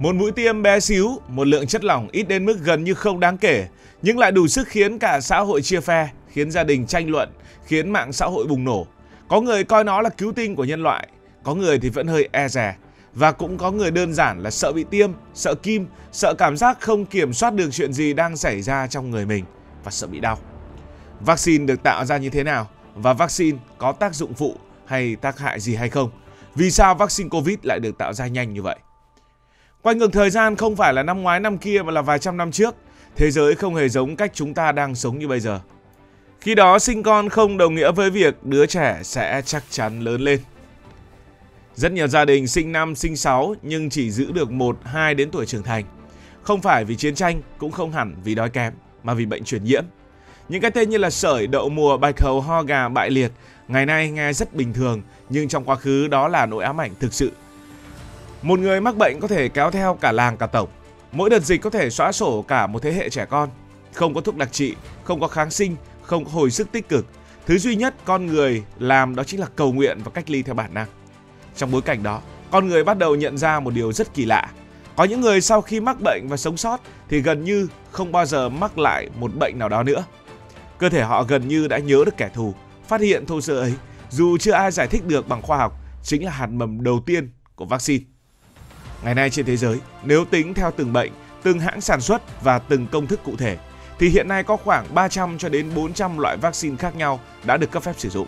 Một mũi tiêm bé xíu, một lượng chất lỏng ít đến mức gần như không đáng kể, nhưng lại đủ sức khiến cả xã hội chia phe, khiến gia đình tranh luận, khiến mạng xã hội bùng nổ. Có người coi nó là cứu tinh của nhân loại, có người thì vẫn hơi e dè. Và cũng có người đơn giản là sợ bị tiêm, sợ kim, sợ cảm giác không kiểm soát được chuyện gì đang xảy ra trong người mình và sợ bị đau. Vaccine được tạo ra như thế nào? Và vaccine có tác dụng phụ hay tác hại gì hay không? Vì sao vaccine Covid lại được tạo ra nhanh như vậy? Quay ngược thời gian không phải là năm ngoái năm kia mà là vài trăm năm trước, thế giới không hề giống cách chúng ta đang sống như bây giờ. Khi đó sinh con không đồng nghĩa với việc đứa trẻ sẽ chắc chắn lớn lên. Rất nhiều gia đình sinh 5, sinh 6 nhưng chỉ giữ được 1, 2 đến tuổi trưởng thành. Không phải vì chiến tranh, cũng không hẳn vì đói kém, mà vì bệnh truyền nhiễm. Những cái tên như là sởi, đậu mùa, bạch hầu, ho gà, bại liệt ngày nay nghe rất bình thường, nhưng trong quá khứ đó là nỗi ám ảnh thực sự. Một người mắc bệnh có thể kéo theo cả làng cả tổng. Mỗi đợt dịch có thể xóa sổ cả một thế hệ trẻ con. Không có thuốc đặc trị, không có kháng sinh, không có hồi sức tích cực. Thứ duy nhất con người làm đó chính là cầu nguyện và cách ly theo bản năng. Trong bối cảnh đó, con người bắt đầu nhận ra một điều rất kỳ lạ. Có những người sau khi mắc bệnh và sống sót thì gần như không bao giờ mắc lại một bệnh nào đó nữa. Cơ thể họ gần như đã nhớ được kẻ thù. Phát hiện thô sơ ấy, dù chưa ai giải thích được bằng khoa học, chính là hạt mầm đầu tiên của vaccine. Ngày nay trên thế giới, nếu tính theo từng bệnh, từng hãng sản xuất và từng công thức cụ thể, thì hiện nay có khoảng 300 cho đến 400 loại vaccine khác nhau đã được cấp phép sử dụng.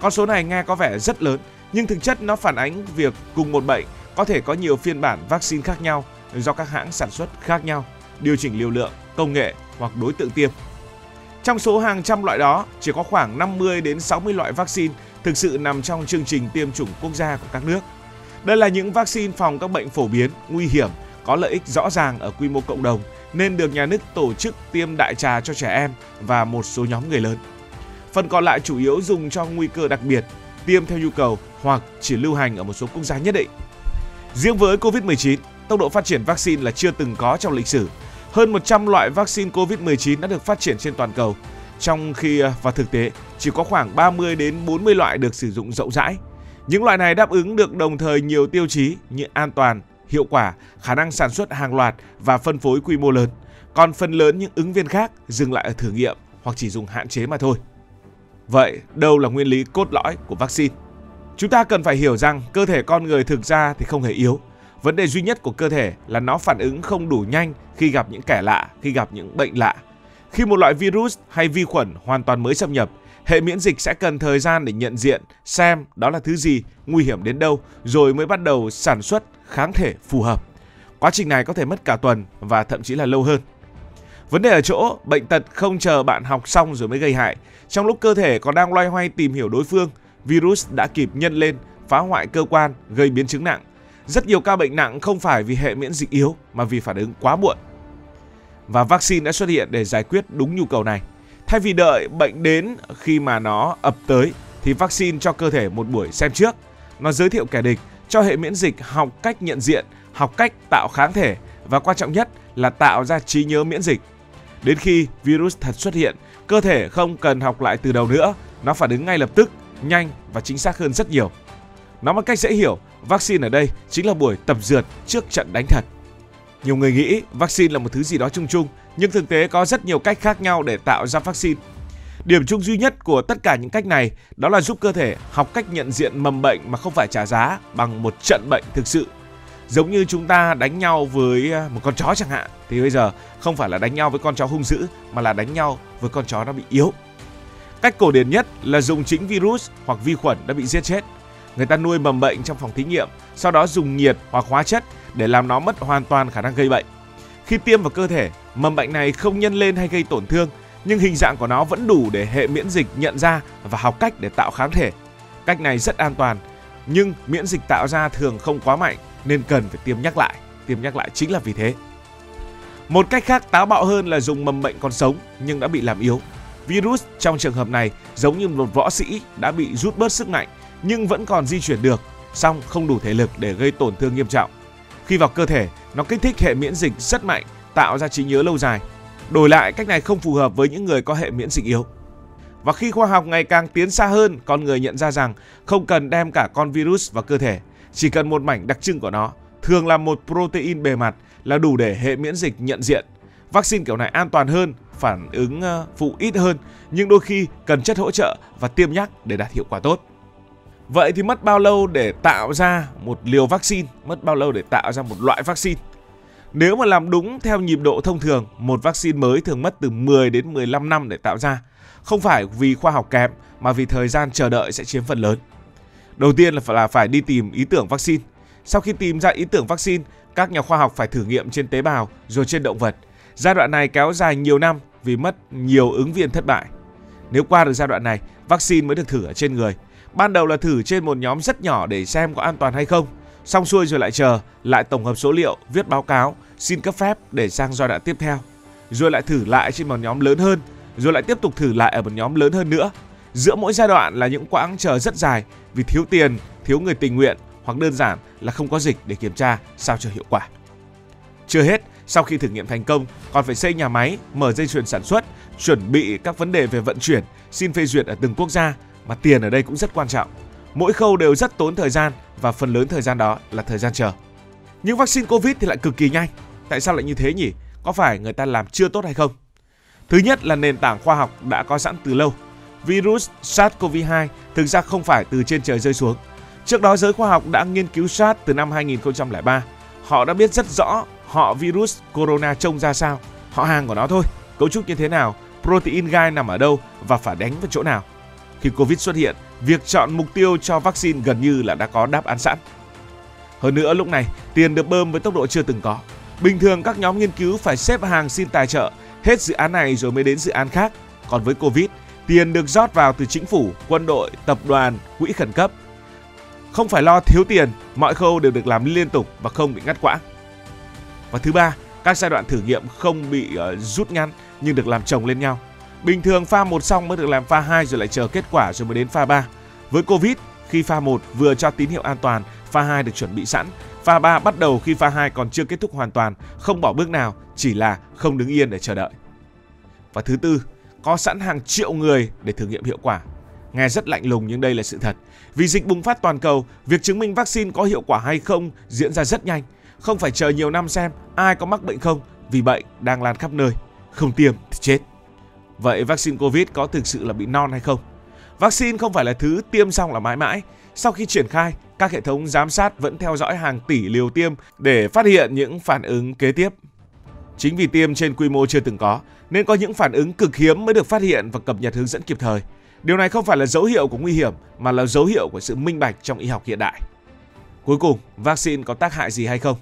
Con số này nghe có vẻ rất lớn, nhưng thực chất nó phản ánh việc cùng một bệnh có thể có nhiều phiên bản vaccine khác nhau do các hãng sản xuất khác nhau, điều chỉnh liều lượng, công nghệ hoặc đối tượng tiêm. Trong số hàng trăm loại đó, chỉ có khoảng 50 đến 60 loại vaccine thực sự nằm trong chương trình tiêm chủng quốc gia của các nước. Đây là những vaccine phòng các bệnh phổ biến, nguy hiểm, có lợi ích rõ ràng ở quy mô cộng đồng nên được nhà nước tổ chức tiêm đại trà cho trẻ em và một số nhóm người lớn. Phần còn lại chủ yếu dùng cho nguy cơ đặc biệt, tiêm theo nhu cầu hoặc chỉ lưu hành ở một số quốc gia nhất định. Riêng với Covid-19, tốc độ phát triển vaccine là chưa từng có trong lịch sử. Hơn 100 loại vaccine Covid-19 đã được phát triển trên toàn cầu, trong khi vào thực tế chỉ có khoảng 30 đến 40 loại được sử dụng rộng rãi. Những loại này đáp ứng được đồng thời nhiều tiêu chí như an toàn, hiệu quả, khả năng sản xuất hàng loạt và phân phối quy mô lớn. Còn phần lớn những ứng viên khác dừng lại ở thử nghiệm hoặc chỉ dùng hạn chế mà thôi. Vậy, đâu là nguyên lý cốt lõi của vaccine? Chúng ta cần phải hiểu rằng cơ thể con người thực ra thì không hề yếu. Vấn đề duy nhất của cơ thể là nó phản ứng không đủ nhanh khi gặp những kẻ lạ, khi gặp những bệnh lạ. Khi một loại virus hay vi khuẩn hoàn toàn mới xâm nhập, hệ miễn dịch sẽ cần thời gian để nhận diện, xem đó là thứ gì, nguy hiểm đến đâu, rồi mới bắt đầu sản xuất kháng thể phù hợp. Quá trình này có thể mất cả tuần và thậm chí là lâu hơn. Vấn đề ở chỗ, bệnh tật không chờ bạn học xong rồi mới gây hại. Trong lúc cơ thể còn đang loay hoay tìm hiểu đối phương, virus đã kịp nhân lên, phá hoại cơ quan, gây biến chứng nặng. Rất nhiều ca bệnh nặng không phải vì hệ miễn dịch yếu mà vì phản ứng quá muộn. Và vaccine đã xuất hiện để giải quyết đúng nhu cầu này. Thay vì đợi bệnh đến khi mà nó ập tới thì vaccine cho cơ thể một buổi xem trước. Nó giới thiệu kẻ địch, cho hệ miễn dịch học cách nhận diện, học cách tạo kháng thể và quan trọng nhất là tạo ra trí nhớ miễn dịch. Đến khi virus thật xuất hiện, cơ thể không cần học lại từ đầu nữa, nó phản ứng ngay lập tức, nhanh và chính xác hơn rất nhiều. Nói một cách dễ hiểu, vaccine ở đây chính là buổi tập dượt trước trận đánh thật. Nhiều người nghĩ vaccine là một thứ gì đó chung chung, nhưng thực tế có rất nhiều cách khác nhau để tạo ra vaccine. Điểm chung duy nhất của tất cả những cách này đó là giúp cơ thể học cách nhận diện mầm bệnh mà không phải trả giá bằng một trận bệnh thực sự. Giống như chúng ta đánh nhau với một con chó chẳng hạn, thì bây giờ không phải là đánh nhau với con chó hung dữ mà là đánh nhau với con chó nó bị yếu. Cách cổ điển nhất là dùng chính virus hoặc vi khuẩn đã bị giết chết. Người ta nuôi mầm bệnh trong phòng thí nghiệm, sau đó dùng nhiệt hoặc hóa chất để làm nó mất hoàn toàn khả năng gây bệnh. Khi tiêm vào cơ thể, mầm bệnh này không nhân lên hay gây tổn thương, nhưng hình dạng của nó vẫn đủ để hệ miễn dịch nhận ra và học cách để tạo kháng thể. Cách này rất an toàn, nhưng miễn dịch tạo ra thường không quá mạnh nên cần phải tiêm nhắc lại. Tiêm nhắc lại chính là vì thế. Một cách khác táo bạo hơn là dùng mầm bệnh còn sống nhưng đã bị làm yếu. Virus trong trường hợp này giống như một võ sĩ đã bị rút bớt sức mạnh nhưng vẫn còn di chuyển được, song không đủ thể lực để gây tổn thương nghiêm trọng. Khi vào cơ thể, nó kích thích hệ miễn dịch rất mạnh, tạo ra trí nhớ lâu dài. Đổi lại, cách này không phù hợp với những người có hệ miễn dịch yếu. Và khi khoa học ngày càng tiến xa hơn, con người nhận ra rằng không cần đem cả con virus vào cơ thể, chỉ cần một mảnh đặc trưng của nó, thường là một protein bề mặt là đủ để hệ miễn dịch nhận diện. Vaccine kiểu này an toàn hơn, phản ứng phụ ít hơn, nhưng đôi khi cần chất hỗ trợ và tiêm nhắc để đạt hiệu quả tốt. Vậy thì mất bao lâu để tạo ra một liều vaccine, mất bao lâu để tạo ra một loại vaccine? Nếu mà làm đúng theo nhịp độ thông thường, một vaccine mới thường mất từ 10 đến 15 năm để tạo ra. Không phải vì khoa học kém, mà vì thời gian chờ đợi sẽ chiếm phần lớn. Đầu tiên là phải đi tìm ý tưởng vaccine. Sau khi tìm ra ý tưởng vaccine, các nhà khoa học phải thử nghiệm trên tế bào rồi trên động vật. Giai đoạn này kéo dài nhiều năm vì mất nhiều ứng viên thất bại. Nếu qua được giai đoạn này, vaccine mới được thử ở trên người. Ban đầu là thử trên một nhóm rất nhỏ để xem có an toàn hay không. Xong xuôi rồi lại chờ, lại tổng hợp số liệu, viết báo cáo, xin cấp phép để sang giai đoạn tiếp theo. Rồi lại thử lại trên một nhóm lớn hơn, rồi lại tiếp tục thử lại ở một nhóm lớn hơn nữa. Giữa mỗi giai đoạn là những quãng chờ rất dài vì thiếu tiền, thiếu người tình nguyện hoặc đơn giản là không có dịch để kiểm tra sao cho hiệu quả. Chưa hết, sau khi thử nghiệm thành công, còn phải xây nhà máy, mở dây chuyền sản xuất, chuẩn bị các vấn đề về vận chuyển, xin phê duyệt ở từng quốc gia, mà tiền ở đây cũng rất quan trọng. Mỗi khâu đều rất tốn thời gian và phần lớn thời gian đó là thời gian chờ. Nhưng vaccine Covid thì lại cực kỳ nhanh. Tại sao lại như thế nhỉ? Có phải người ta làm chưa tốt hay không? Thứ nhất là nền tảng khoa học đã có sẵn từ lâu. Virus SARS-CoV-2 thực ra không phải từ trên trời rơi xuống. Trước đó giới khoa học đã nghiên cứu SARS từ năm 2003. Họ đã biết rất rõ họ virus corona trông ra sao, họ hàng của nó thôi, cấu trúc như thế nào, protein gai nằm ở đâu và phản đánh vào chỗ nào. Khi Covid xuất hiện, việc chọn mục tiêu cho vaccine gần như là đã có đáp án sẵn. Hơn nữa lúc này, tiền được bơm với tốc độ chưa từng có. Bình thường các nhóm nghiên cứu phải xếp hàng xin tài trợ, hết dự án này rồi mới đến dự án khác. Còn với Covid, tiền được rót vào từ chính phủ, quân đội, tập đoàn, quỹ khẩn cấp. Không phải lo thiếu tiền, mọi khâu đều được làm liên tục và không bị ngắt quãng. Và thứ ba, các giai đoạn thử nghiệm không bị rút ngắn nhưng được làm chồng lên nhau. Bình thường pha 1 xong mới được làm pha 2 rồi lại chờ kết quả rồi mới đến pha 3. Với Covid, khi pha 1 vừa cho tín hiệu an toàn, pha 2 được chuẩn bị sẵn. Pha 3 bắt đầu khi pha 2 còn chưa kết thúc hoàn toàn, không bỏ bước nào, chỉ là không đứng yên để chờ đợi. Và thứ tư, có sẵn hàng triệu người để thử nghiệm hiệu quả. Nghe rất lạnh lùng nhưng đây là sự thật. Vì dịch bùng phát toàn cầu, việc chứng minh vaccine có hiệu quả hay không diễn ra rất nhanh. Không phải chờ nhiều năm xem ai có mắc bệnh không, vì bệnh đang lan khắp nơi. Không tiêm thì chết. Vậy vaccine Covid có thực sự là bị non hay không? Vaccine không phải là thứ tiêm xong là mãi mãi. Sau khi triển khai, các hệ thống giám sát vẫn theo dõi hàng tỷ liều tiêm để phát hiện những phản ứng kế tiếp. Chính vì tiêm trên quy mô chưa từng có, nên có những phản ứng cực hiếm mới được phát hiện và cập nhật hướng dẫn kịp thời. Điều này không phải là dấu hiệu của nguy hiểm, mà là dấu hiệu của sự minh bạch trong y học hiện đại. Cuối cùng, vaccine có tác hại gì hay không?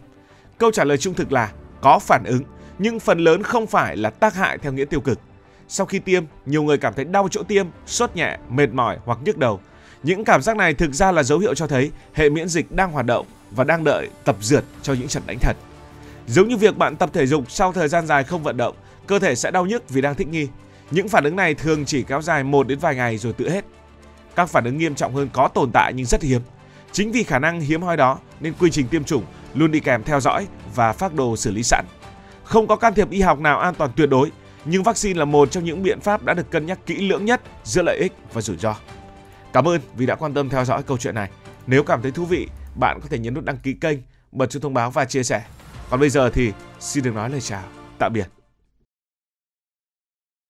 Câu trả lời trung thực là có phản ứng, nhưng phần lớn không phải là tác hại theo nghĩa tiêu cực. Sau khi tiêm, nhiều người cảm thấy đau chỗ tiêm, sốt nhẹ, mệt mỏi hoặc nhức đầu. Những cảm giác này thực ra là dấu hiệu cho thấy hệ miễn dịch đang hoạt động và đang đợi tập dượt cho những trận đánh thật. Giống như việc bạn tập thể dục sau thời gian dài không vận động, cơ thể sẽ đau nhức vì đang thích nghi. Những phản ứng này thường chỉ kéo dài 1 đến vài ngày rồi tự hết. Các phản ứng nghiêm trọng hơn có tồn tại nhưng rất hiếm. Chính vì khả năng hiếm hoi đó nên quy trình tiêm chủng luôn đi kèm theo dõi và phác đồ xử lý sẵn. Không có can thiệp y học nào an toàn tuyệt đối, nhưng vaccine là một trong những biện pháp đã được cân nhắc kỹ lưỡng nhất giữa lợi ích và rủi ro. Cảm ơn vì đã quan tâm theo dõi câu chuyện này. Nếu cảm thấy thú vị, bạn có thể nhấn nút đăng ký kênh, bật chuông thông báo và chia sẻ. Còn bây giờ thì xin được nói lời chào, tạm biệt.